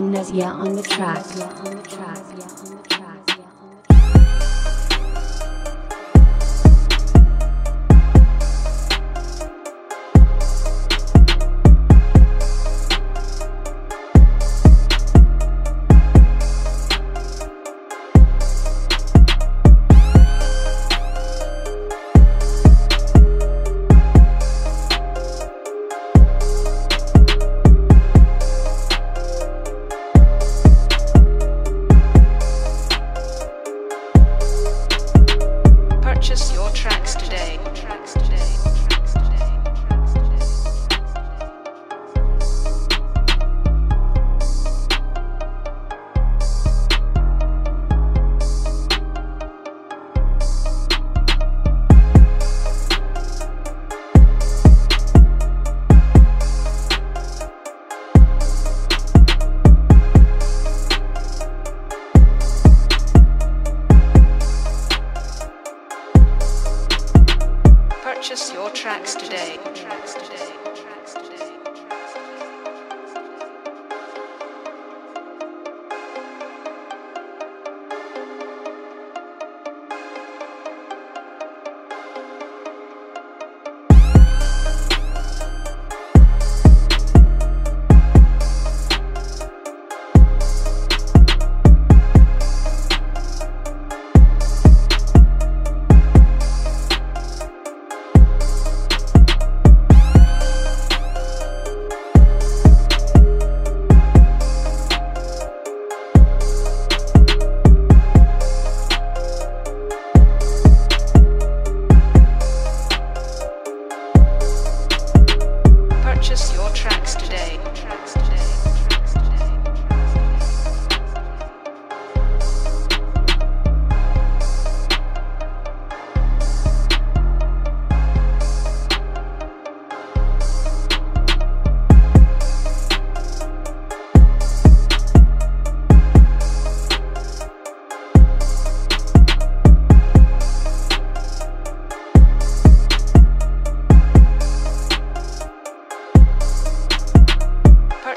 Amnesia on the track.